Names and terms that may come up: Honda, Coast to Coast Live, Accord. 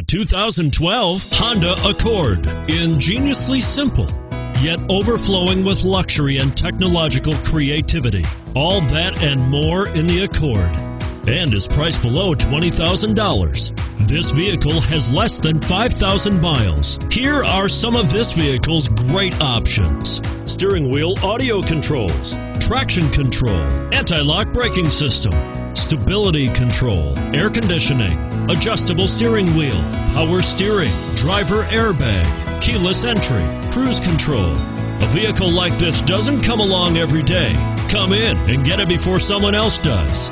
The 2012 Honda Accord. Ingeniously simple, yet overflowing with luxury and technological creativity. All that and more in the Accord, and is priced below $20,000. This vehicle has less than 5,000 miles. Here are some of this vehicle's great options: steering wheel audio controls, traction control, anti-lock braking system, stability control, air conditioning, adjustable steering wheel, power steering, driver airbag, keyless entry, cruise control. A vehicle like this doesn't come along every day. Come in and get it before someone else does.